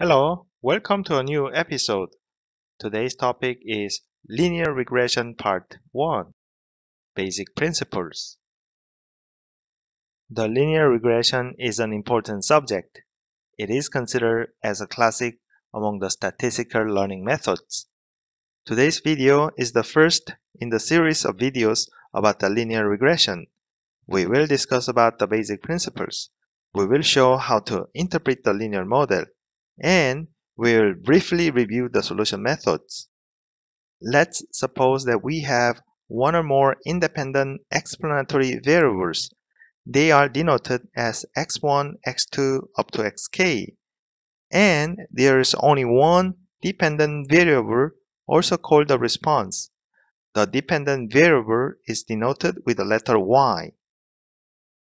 Hello, welcome to a new episode. Today's topic is Linear Regression Part 1, Basic Principles. The linear regression is an important subject. It is considered as a classic among the statistical learning methods. Today's video is the first in the series of videos about the linear regression. We will discuss about the basic principles. We will show how to interpret the linear model. And we will briefly review the solution methods. Let's suppose that we have one or more independent explanatory variables. They are denoted as x1, x2, up to xk. And there is only one dependent variable, also called the response. The dependent variable is denoted with the letter y.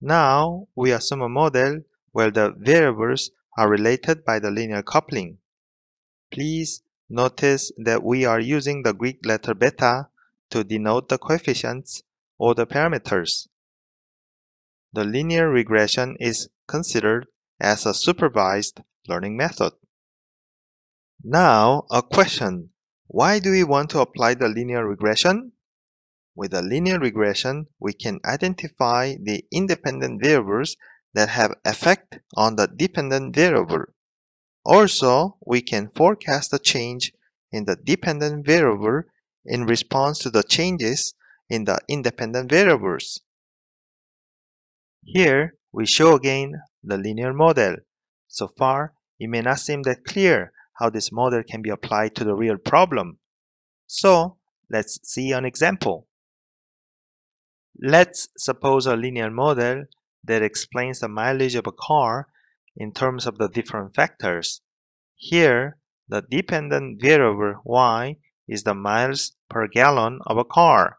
Now we assume a model where the variables are related by the linear coupling. Please notice that we are using the Greek letter beta to denote the coefficients or the parameters. The linear regression is considered as a supervised learning method. Now, a question. Why do we want to apply the linear regression? With the linear regression, we can identify the independent variables that have effect on the dependent variable. Also, we can forecast the change in the dependent variable in response to the changes in the independent variables. Here, we show again the linear model. So far, it may not seem that clear how this model can be applied to the real problem. So, let's see an example. Let's suppose a linear model that explains the mileage of a car in terms of the different factors. Here, the dependent variable y is the miles per gallon of a car.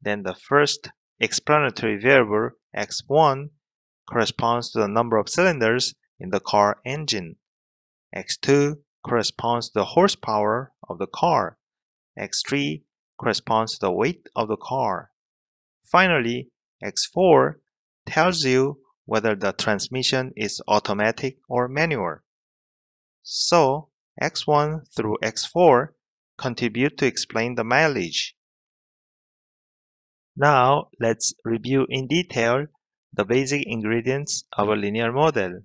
Then the first explanatory variable x1 corresponds to the number of cylinders in the car engine. x2 corresponds to the horsepower of the car. x3 corresponds to the weight of the car. Finally, x4 tells you whether the transmission is automatic or manual. So, x1 through x4 contribute to explain the mileage. Now, let's review in detail the basic ingredients of a linear model.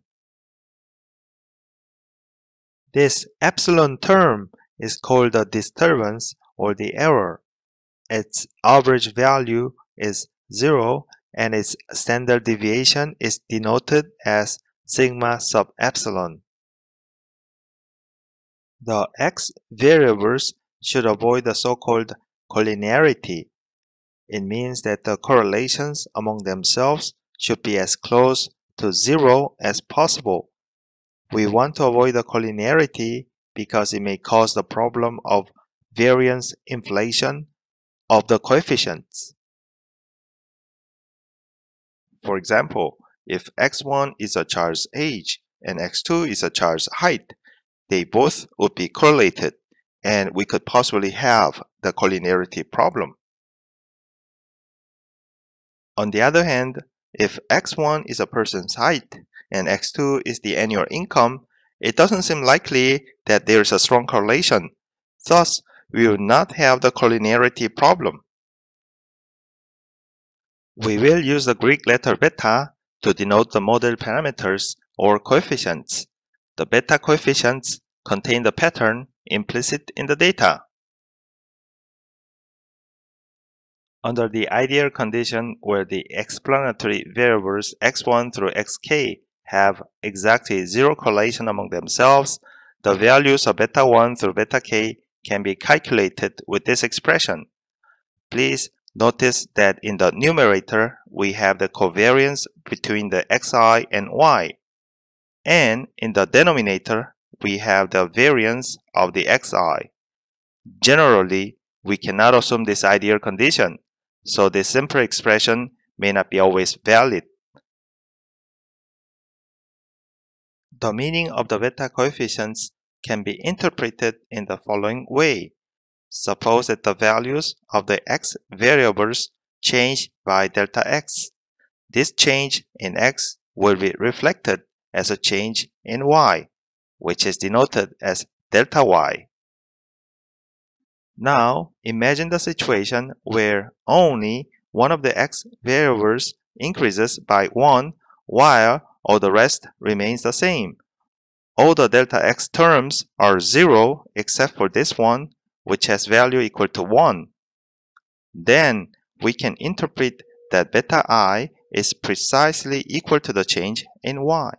This epsilon term is called the disturbance or the error. Its average value is 0 and its standard deviation is denoted as sigma sub epsilon. The x variables should avoid the so-called collinearity. It means that the correlations among themselves should be as close to 0 as possible. We want to avoid the collinearity because it may cause the problem of variance inflation of the coefficients. For example, if x1 is a child's age and x2 is a child's height, they both would be correlated, and we could possibly have the collinearity problem. On the other hand, if x1 is a person's height and x2 is the annual income, it doesn't seem likely that there is a strong correlation. Thus, we will not have the collinearity problem. We will use the Greek letter beta to denote the model parameters or coefficients. The beta coefficients contain the pattern implicit in the data. Under the ideal condition where the explanatory variables x1 through xk have exactly zero correlation among themselves, the values of beta 1 through beta k can be calculated with this expression. Please notice that in the numerator, we have the covariance between the xi and y. And in the denominator, we have the variance of the xi. Generally, we cannot assume this ideal condition, so this simple expression may not be always valid. The meaning of the beta coefficients can be interpreted in the following way. Suppose that the values of the x variables change by delta x. This change in x will be reflected as a change in y. which is denoted as delta y. Now, imagine the situation where only one of the x variables increases by 1 while all the rest remains the same. All the delta x terms are 0 except for this one, which has value equal to 1. Then we can interpret that beta I is precisely equal to the change in y.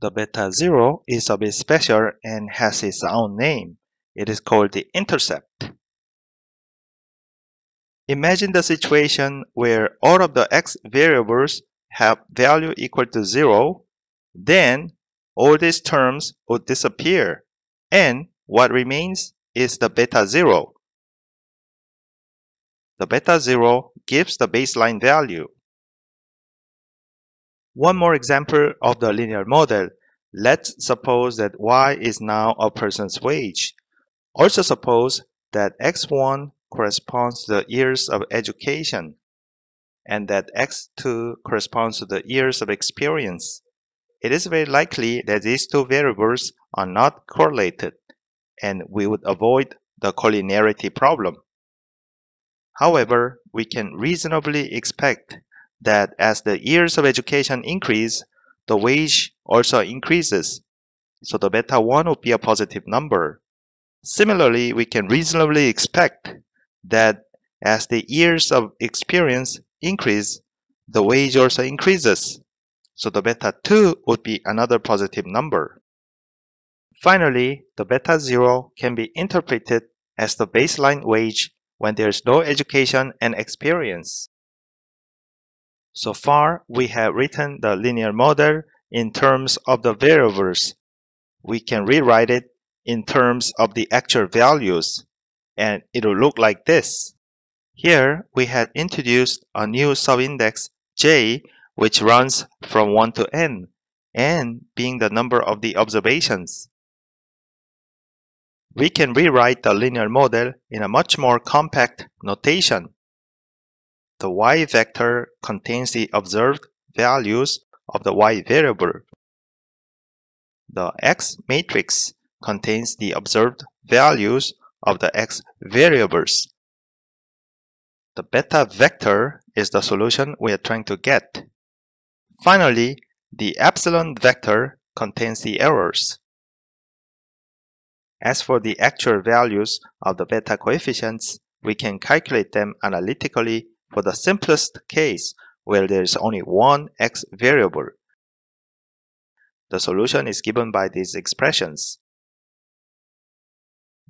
The beta 0 is a bit special and has its own name. It is called the intercept. Imagine the situation where all of the x variables have value equal to 0, then all these terms would disappear, and what remains is the beta 0. The beta 0 gives the baseline value. One more example of the linear model. Let's suppose that y is now a person's wage. Also suppose that x1 corresponds to the years of education, and that x2 corresponds to the years of experience. It is very likely that these two variables are not correlated, and we would avoid the collinearity problem. However, we can reasonably expect that as the years of education increase, the wage also increases, so the beta 1 would be a positive number. Similarly, we can reasonably expect that as the years of experience increase, the wage also increases, so the beta 2 would be another positive number. Finally, the beta 0 can be interpreted as the baseline wage when there is no education and experience. So far, we have written the linear model in terms of the variables. We can rewrite it in terms of the actual values, and it will look like this. Here, we had introduced a new subindex j, which runs from 1 to n, n being the number of the observations. We can rewrite the linear model in a much more compact notation. The y vector contains the observed values of the y variable. The x matrix contains the observed values of the x variables. The beta vector is the solution we are trying to get. Finally, the epsilon vector contains the errors. As for the actual values of the beta coefficients, we can calculate them analytically for the simplest case where there is only one x variable. The solution is given by these expressions.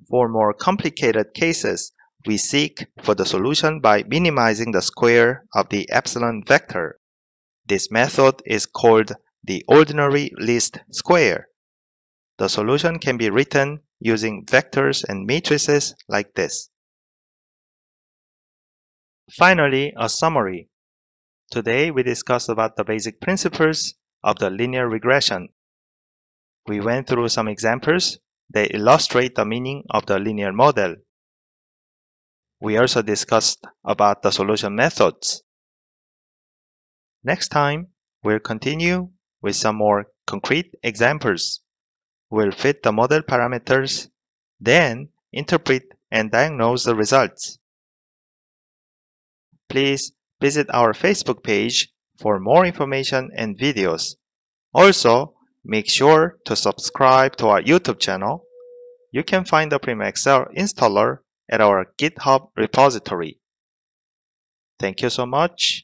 For more complicated cases, we seek for the solution by minimizing the square of the epsilon vector. This method is called the ordinary least square. The solution can be written using vectors and matrices like this. Finally, a summary. Today we discussed about the basic principles of the linear regression. We went through some examples that illustrate the meaning of the linear model. We also discussed about the solution methods. Next time, we'll continue with some more concrete examples. We'll fit the model parameters, then interpret and diagnose the results. Please visit our Facebook page for more information and videos. Also, make sure to subscribe to our YouTube channel. You can find the PrimaXL installer at our GitHub repository. Thank you so much.